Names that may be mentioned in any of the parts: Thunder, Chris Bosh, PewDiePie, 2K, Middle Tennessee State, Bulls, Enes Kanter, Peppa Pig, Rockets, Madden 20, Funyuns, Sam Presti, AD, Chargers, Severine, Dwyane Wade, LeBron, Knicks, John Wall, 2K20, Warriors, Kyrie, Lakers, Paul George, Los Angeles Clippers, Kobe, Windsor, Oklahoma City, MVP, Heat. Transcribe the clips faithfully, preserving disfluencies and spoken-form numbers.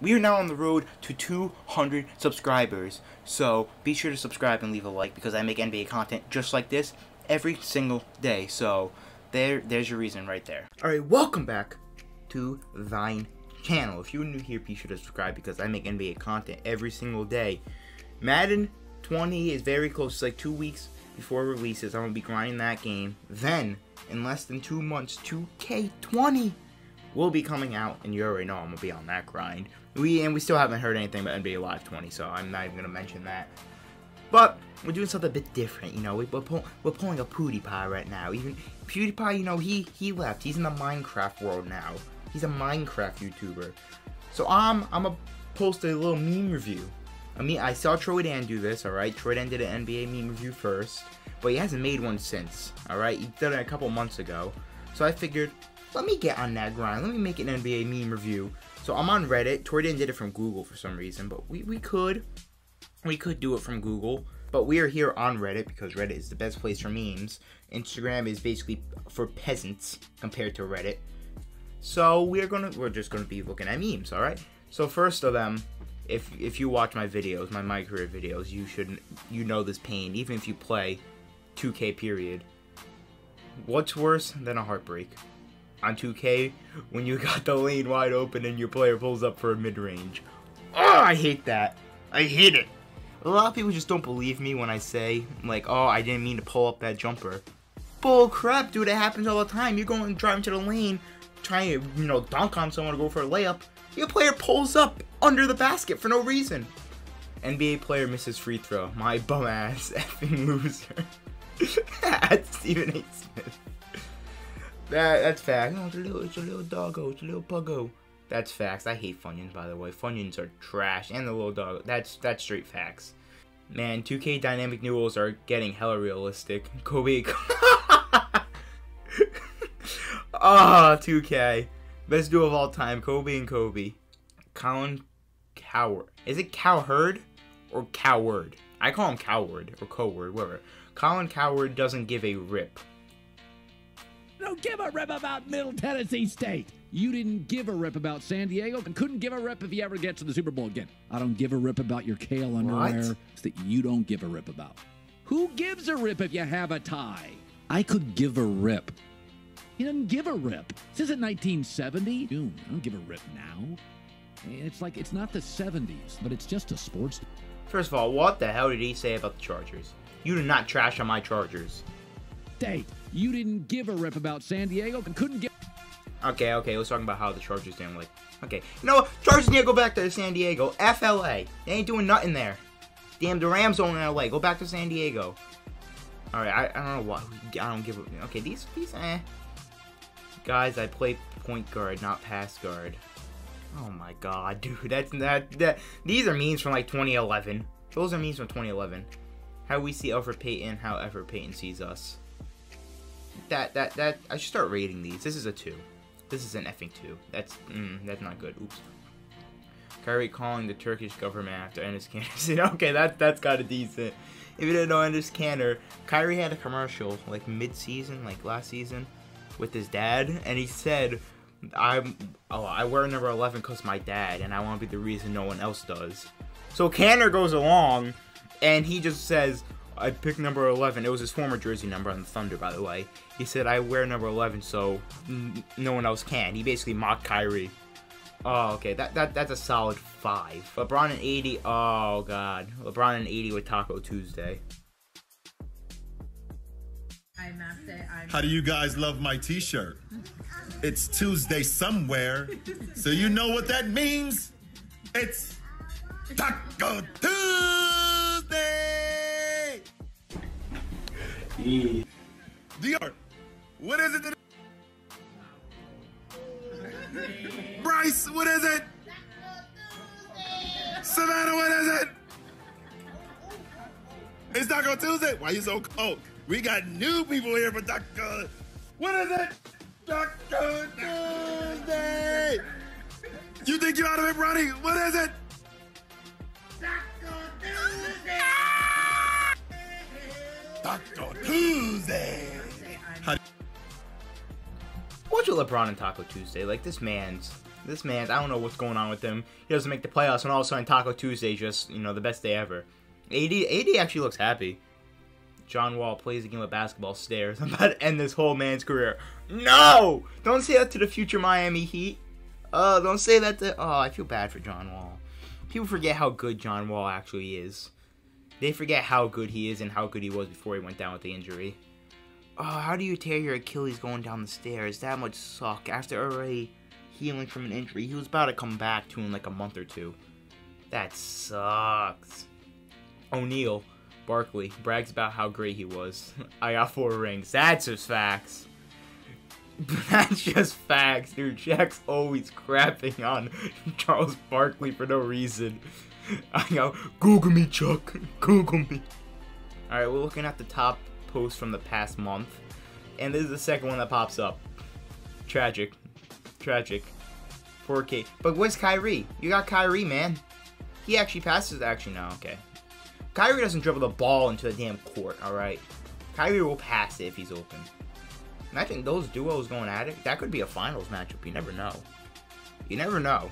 We are now on the road to two hundred subscribers, so be sure to subscribe and leave a like, because I make N B A content just like this every single day, so there, there's your reason right there. Alright, welcome back to Vine channel. If you're new here, be sure to subscribe, because I make N B A content every single day. Madden twenty is very close. It's like two weeks before it releases. I'm going to be grinding that game. Then, in less than two months, two K twenty will be coming out, and you already know I'm going to be on that grind. We And we still haven't heard anything about N B A Live twenty, so I'm not even going to mention that. But we're doing something a bit different, you know. We, we're, pull, we're pulling a PewDiePie right now. Even PewDiePie, you know, he, he left. He's in the Minecraft world now. He's a Minecraft YouTuber. So I'm, I'm going to post a little meme review. I mean, I saw Troy Dan do this, alright? Troy Dan did an N B A meme review first, but he hasn't made one since, alright? He did it a couple months ago. So I figured, let me get on that grind. Let me make an N B A meme review. So I'm on Reddit. Troy Dan did it from Google for some reason, but we, we could. We could do it from Google. But we are here on Reddit, because Reddit is the best place for memes. Instagram is basically for peasants compared to Reddit. So we're gonna we're just gonna be looking at memes, alright? So first of them, If, if you watch my videos, my My Career videos, you shouldn't, you know this pain, even if you play two K period. What's worse than a heartbreak? On two K, when you got the lane wide open and your player pulls up for a mid-range. Oh, I hate that. I hate it. A lot of people just don't believe me when I say, like, oh, I didn't mean to pull up that jumper. Bull crap, dude, it happens all the time. You're going and driving to the lane, trying to, you know, dunk on someone to go for a layup. Your player pulls up under the basket for no reason. N B A player misses free throw. My bum ass effing loser. At Stephen A. Smith. That, that's facts. No, it's a little, it's a little doggo. It's a little puggo. That's facts. I hate Funyuns, by the way. Funyuns are trash. And the little doggo. That's, that's straight facts. Man, two K dynamic new rules are getting hella realistic. Kobe. Ah, oh, two K. Best duo of all time, Kobe and Kobe. Colin Cowherd. Is it Cowherd or Cowherd? I call him Cowherd or Cowherd, whatever. Colin Cowherd doesn't give a rip. Don't give a rip about Middle Tennessee State. You didn't give a rip about San Diego and couldn't give a rip if you ever get to the Super Bowl again. I don't give a rip about your kale underwear that you don't give a rip about. Who gives a rip if you have a tie? I could give a rip. He doesn't give a rip. This isn't nineteen seventy. Dude, I don't give a rip now. It's like, it's not the seventies, but it's just a sports. First of all, what the hell did he say about the Chargers? You did not trash on my Chargers. Date, you didn't give a rip about San Diego and couldn't give. Okay, okay, let's talk about how the Chargers didn't like. Okay, you know what? Chargers need to go back to San Diego. F L A. They ain't doing nothing there. Damn, the Rams own L A. Go back to San Diego. All right, I, I don't know why. I don't give a. Okay, these, these, eh. Guys, I play point guard, not pass guard. Oh my god, dude, that's that that these are memes from like twenty eleven. Those are memes from twenty eleven. How we see Elfrid Payton, how Elfrid Payton sees us. That that that I should start rating these. This is a two. This is an effing two. That's mm, that's not good. Oops. Kyrie calling the Turkish government after Enes Kanter. Okay, that that's kind of decent. If you didn't know Enes Kanter, Kyrie had a commercial like mid-season, like last season, with his dad, and he said, I'm, oh, I wear number eleven because my dad, and I want to be the reason no one else does. So Kanter goes along, and he just says, I picked number eleven. It was his former jersey number on the Thunder, by the way. He said, I wear number eleven so n no one else can. He basically mocked Kyrie. Oh, okay, that, that that's a solid five. LeBron and A D, oh god. LeBron and A D with Taco Tuesday. How do you guys love my t-shirt? It's Tuesday somewhere, so you know what that means. It's Taco Tuesday! Yeah. Dior, what is it? That Bryce, what is it? Savannah, what is it? It's Taco Tuesday. Why you so cold? We got new people here for Taco. What is it? Taco Tuesday. You think you're out of it, Ronnie? What is it? Taco Tuesday. Taco Tuesday. Watch LeBron and Taco Tuesday. Like, this man's this man, I don't know what's going on with him. He doesn't make the playoffs, and all of a sudden Taco Tuesday is just, you know, the best day ever. A D, A D actually looks happy. John Wall plays a game of basketball stairs. I'm about to end this whole man's career. No! Don't say that to the future Miami Heat. Uh, don't say that to... Oh, I feel bad for John Wall. People forget how good John Wall actually is. They forget how good he is and how good he was before he went down with the injury. Oh, how do you tear your Achilles going down the stairs? That much suck. After already healing from an injury, he was about to come back to in like a month or two. That sucks. O'Neal, Barkley, brags about how great he was. I got four rings. That's just facts. That's just facts, dude. Jack's always crapping on Charles Barkley for no reason. I go, Google me, Chuck. Google me. Alright, we're looking at the top post from the past month. And this is the second one that pops up. Tragic. Tragic. four K. But where's Kyrie? You got Kyrie, man. He actually passes. Actually, no, okay. Kyrie doesn't dribble the ball into the damn court, alright? Kyrie will pass it if he's open. Imagine those duos going at it. That could be a finals matchup. You never know. You never know.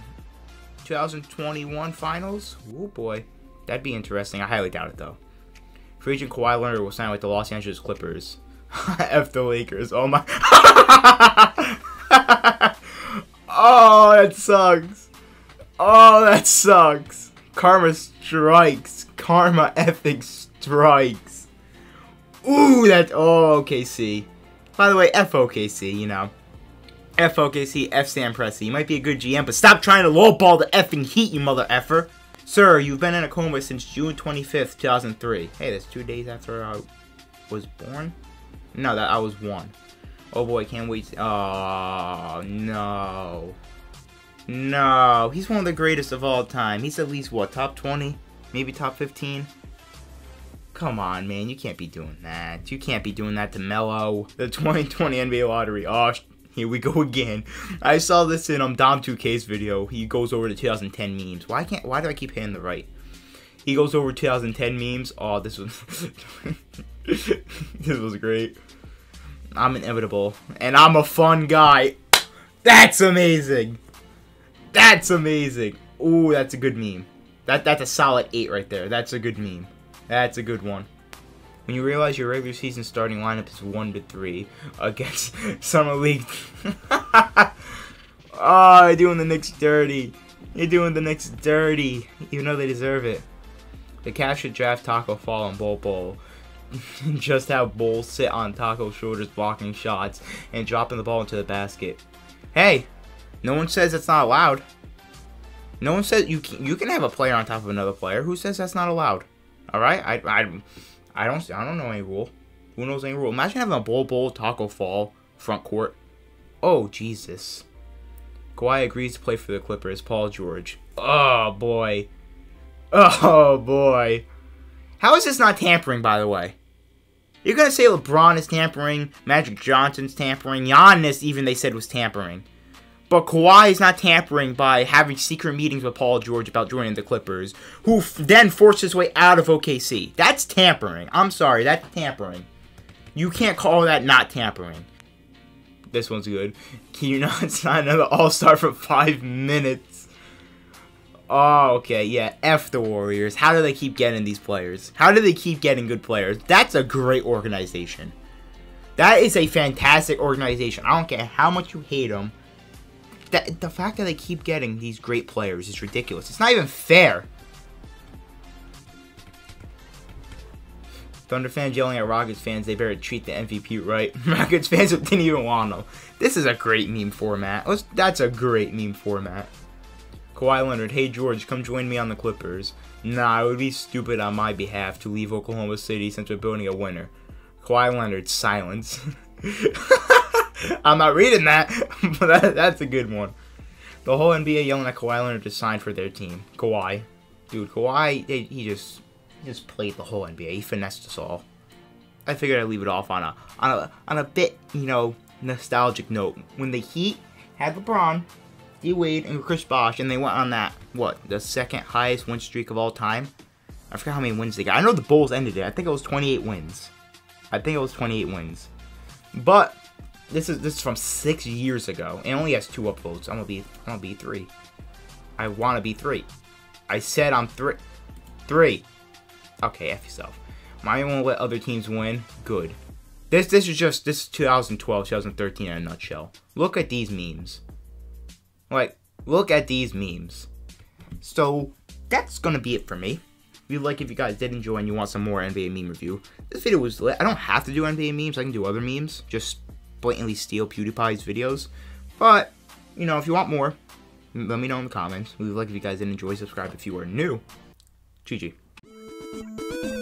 twenty twenty-one finals? Oh boy. That'd be interesting. I highly doubt it though. Free agent Kawhi Leonard will sign with the Los Angeles Clippers. F the Lakers. Oh my. Oh, that sucks. Oh, that sucks. Karma strikes. Karma effing strikes. Ooh, that. Oh, O K C. By the way, F O K C, you know. F O K C, F Sam Presti. You might be a good G M, but stop trying to lowball the effing Heat, you mother effer. Sir, you've been in a coma since June twenty-fifth, two thousand three. Hey, that's two days after I was born? No, that I was one. Oh boy, can't wait. Oh, no. No, he's one of the greatest of all time. He's at least, what, top twenty? Maybe top fifteen? Come on, man. You can't be doing that. You can't be doing that to Melo. The twenty twenty N B A lottery. Oh, here we go again. I saw this in um, Dom two K's video. He goes over the two thousand ten memes. Why can't? Why do I keep hitting the right? He goes over two thousand ten memes. Oh, this was... this was great. I'm inevitable. And I'm a fun guy. That's amazing. That's amazing. Ooh, that's a good meme. That That's a solid eight right there. That's a good meme. That's a good one. When you realize your regular season starting lineup is one to three against Summer League. Oh, you're doing the Knicks dirty. You're doing the Knicks dirty. You know they deserve it. The Cavs should draft Taco Fall and Bowl Bowl. Just have Bowl sit on Taco's shoulders blocking shots and dropping the ball into the basket. Hey, no one says that's not allowed. No one says you can, you can have a player on top of another player. Who says that's not allowed? All right, I, I, I don't, I don't know any rule. Who knows any rule? Imagine having a Bowl Bowl Taco Fall front court. Oh Jesus! Kawhi agrees to play for the Clippers. Paul George. Oh boy. Oh boy. How is this not tampering? By the way, you're gonna say LeBron is tampering, Magic Johnson's tampering, Giannis even they said was tampering, but Kawhi is not tampering by having secret meetings with Paul George about joining the Clippers, who f then forced his way out of O K C. That's tampering. I'm sorry, that's tampering. You can't call that not tampering. This one's good. Can you not sign another All-Star for five minutes? Oh, okay, yeah. F the Warriors. How do they keep getting these players? How do they keep getting good players? That's a great organization. That is a fantastic organization. I don't care how much you hate them. That, the fact that they keep getting these great players is ridiculous. It's not even fair. Thunder fans yelling at Rockets fans, they better treat the M V P right. Rockets fans didn't even want them. This is a great meme format. Let's, that's a great meme format. Kawhi Leonard, hey George, come join me on the Clippers. Nah, it would be stupid on my behalf to leave Oklahoma City since we're building a winner. Kawhi Leonard, silence. I'm not reading that, but that, that's a good one. The whole N B A yelling at Kawhi Leonard to sign for their team. Kawhi. Dude, Kawhi, they, he just he just played the whole N B A. He finessed us all. I figured I'd leave it off on a, on a, on a bit, you know, nostalgic note. When the Heat had LeBron, D Wade, and Chris Bosh, and they went on that, what, the second highest win streak of all time? I forgot how many wins they got. I know the Bulls ended it. I think it was twenty-eight wins. I think it was twenty-eight wins. But... This is this is from six years ago. It only has two uploads. I'm gonna be I'm gonna be three. I wanna be three. I said I'm three. Three. Okay, F yourself. I won't let other teams win. Good. This this is just this is twenty twelve, twenty thirteen in a nutshell. Look at these memes. Like, look at these memes. So that's gonna be it for me. If you like, if you guys did enjoy and you want some more N B A meme review, this video was lit. I don't have to do N B A memes. I can do other memes. Just blatantly steal PewDiePie's videos. But, you know, if you want more, let me know in the comments. Leave a like if you guys did enjoy. Subscribe if you are new. G G.